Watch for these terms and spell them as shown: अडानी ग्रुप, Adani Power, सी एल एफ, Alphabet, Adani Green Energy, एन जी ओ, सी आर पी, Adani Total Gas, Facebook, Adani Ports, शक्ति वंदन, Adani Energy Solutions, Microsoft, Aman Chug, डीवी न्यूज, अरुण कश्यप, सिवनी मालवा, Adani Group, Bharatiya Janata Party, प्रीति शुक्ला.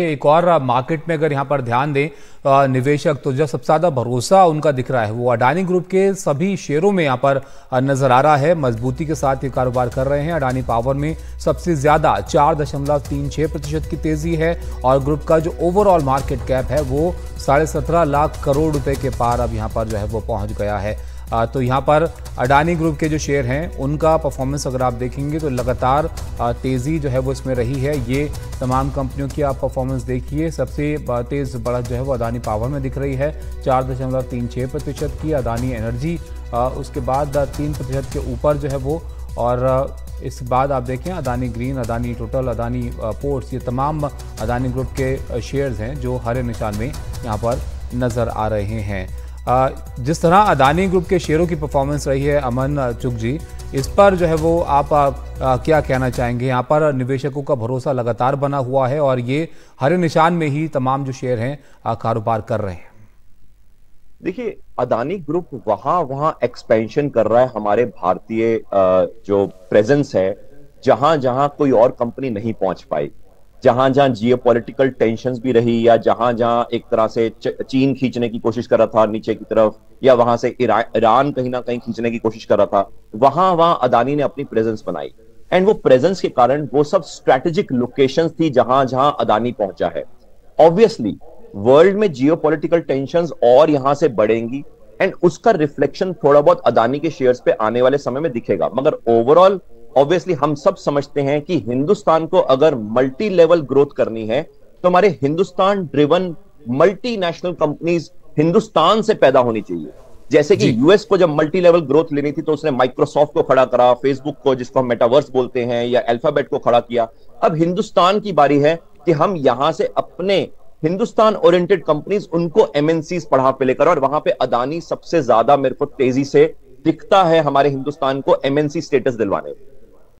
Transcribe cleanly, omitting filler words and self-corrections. एक और मार्केट में अगर यहाँ पर ध्यान दें निवेशक, तो जो सबसे ज़्यादा भरोसा उनका दिख रहा है वो अडानी ग्रुप के सभी शेयरों में यहाँ पर नज़र आ रहा है। मजबूती के साथ ये कारोबार कर रहे हैं। अडानी पावर में सबसे ज़्यादा 4.36% की तेज़ी है और ग्रुप का जो ओवरऑल मार्केट कैप है वो 17.5 लाख करोड़ रुपए के पार अब यहाँ पर जो है वो पहुँच गया है। तो यहाँ पर अडानी ग्रुप के जो शेयर हैं उनका परफॉर्मेंस अगर आप देखेंगे तो लगातार तेज़ी जो है वो इसमें रही है। ये तमाम कंपनियों की आप परफॉर्मेंस देखिए। सबसे तेज़ बढ़त जो है वो अडानी पावर में दिख रही है 4.36% की, अडानी एनर्जी उसके बाद 3% के ऊपर जो है वो, और इस बाद आप देखें Adani green, Adani total, Adani ports, ये तमाम अडानी ग्रुप के शेयर्स हैं जो हरे निशान में यहाँ पर नज़र आ रहे हैं। जिस तरह अडानी ग्रुप के शेयरों की परफॉर्मेंस रही है, अमन चुग जी, इस पर जो है वो आप क्या कहना चाहेंगे? यहाँ पर निवेशकों का भरोसा लगातार बना हुआ है और ये हरे निशान में ही तमाम जो शेयर हैं कारोबार कर रहे हैं। देखिए, अडानी ग्रुप वहाँ एक्सपेंशन कर रहा है। हमारे भारतीय जो प्रेजेंस है, जहां जहां कोई और कंपनी नहीं पहुंच पाई, जहां जहां जियोपॉलिटिकल टेंशंस भी रही, या जहां जहां एक तरह से चीन खींचने की कोशिश कर रहा था नीचे की तरफ, या वहां से ईरान कहीं ना कहीं खींचने की कोशिश कर रहा था, वहां अडानी ने अपनी प्रेजेंस बनाई। एंड वो प्रेजेंस के कारण वो सब स्ट्रेटेजिक लोकेशंस थी जहां जहां अडानी पहुंचा है। ऑब्वियसली वर्ल्ड में जियोपॉलिटिकल टेंशंस और यहां से बढ़ेंगी एंड उसका रिफ्लेक्शन थोड़ा बहुत अडानी के शेयर्स पे आने वाले समय में दिखेगा। मगर ओवरऑल ऑब्वियसली हम सब समझते हैं कि हिंदुस्तान को अगर मल्टी लेवल ग्रोथ करनी है तो हमारे Hindustan driven multinational companies Hindustan से पैदा होनी चाहिए। जैसे कि यूएस को जब मल्टी लेवल ग्रोथ लेनी थी तो उसने माइक्रोसॉफ्ट को खड़ा करा, फेसबुक को, जिसको हम मेटावर्स बोलते हैं, या अल्फाबेट को खड़ा किया। अब हिंदुस्तान की बारी है कि हम यहां से अपने हिंदुस्तान ओरिएंटेड कंपनीज, उनको एमएनसीज पढ़ा पे लेकर, और वहां पे अडानी सबसे ज्यादा मेरे को तेजी से दिखता है हमारे हिंदुस्तान को एमएनसी स्टेटस दिलवाने में।